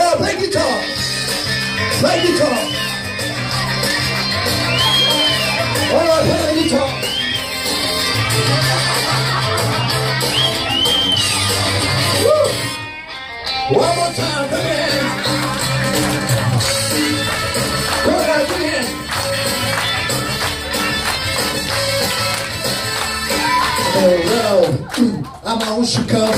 Oh, play guitar. Play guitar. Oh, play guitar. Woo. One more time, baby. Hello, I'm on Chicago.